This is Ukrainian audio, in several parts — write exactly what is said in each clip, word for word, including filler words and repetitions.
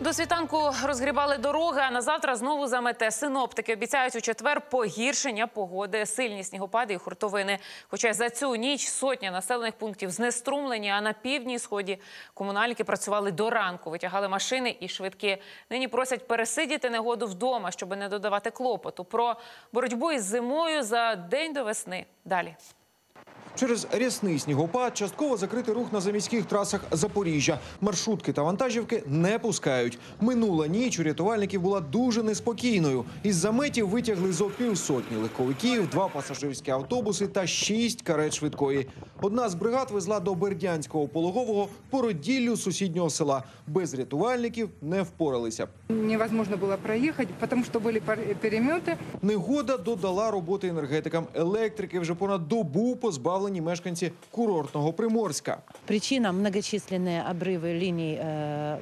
До світанку розгрібали дороги, а на завтра знову замете. Синоптики обіцяють у четвер погіршення погоди, сильні снігопади і хуртовини. Хоча за цю ніч сотня населених пунктів знеструмлені, а на півдні і сході комунальники працювали до ранку, витягали машини і швидкі. Нині просять пересидіти негоду вдома, щоб не додавати клопоту. Про боротьбу із зимою за день до весни. Далі. Через рясний снігопад частково закритий рух на заміських трасах Запоріжжя. Маршрутки та вантажівки не пускають. Минула ніч у рятувальників була дуже неспокійною. Із заметів витягли зо півсотні легковиків, два пасажирські автобуси та шість карет швидкої. Одна з бригад везла до Бердянського пологового породіллю сусіднього села. Без рятувальників не впоралися. Невозможно було проїхати, тому що були перемети. Негода додала роботи енергетикам. Електрики вже понад добу позбавили мешканці курортного Приморська. Причина – многочисленні обриви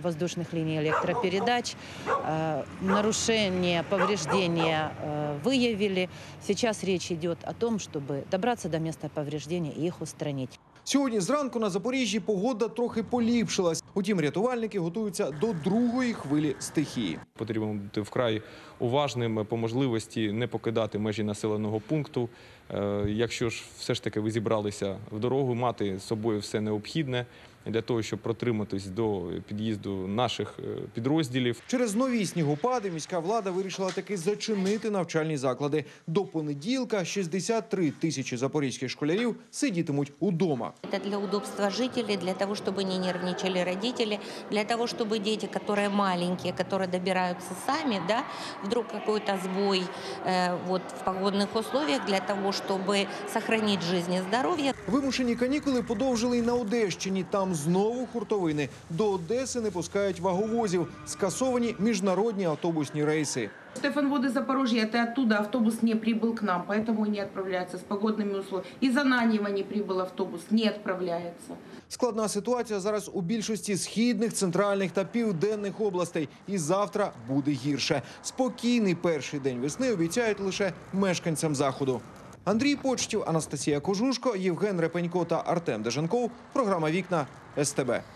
воздушних ліній електропередач, нарушення, повреждення виявили. Зараз річ йде о тому, щоб добратися до місця повреждення і їх устранити. Сьогодні зранку на Запоріжжі погода трохи поліпшилась. Утім, рятувальники готуються до другої хвилі стихії. Потрібно бути вкрай уважним, по можливості не покидати межі населеного пункту. Якщо ж все ж таки ви зібралися в дорогу, мати з собою все необхідне для того, щоб протриматись до під'їзду наших підрозділів. Через нові снігопади міська влада вирішила таки зачинити навчальні заклади. До понеділка шістдесят три тисячі запорізьких школярів сидітимуть удома. Це для удобства жителів, для того, щоб не нервничали батьки, для того, щоб діти, які маленькі, які добираються самі, вдруг якийсь збій в погодних условиях, для того, щоб зберігати життя і здоров'я. Вимушені канікули подовжили і на Одещині. Там знову хуртовини. До Одеси не пускають ваговозів. Скасовані міжнародні автобусні рейси. Стефан Воды, Запорожье, это оттуда автобус не прибыл к нам, поэтому не отправляется с погодными условиями. Из Ананьева не прибыл автобус, не отправляется. Складна ситуація зараз у більшості східних, центральних та південних областей. І завтра буде гірше. Спокійний перший день весни обіцяють лише мешканцям Заходу. Андрій Почтів, Анастасія Кожушко, Євген Репенько та Артем Дежанков. Програма «Вікна» ес те бе.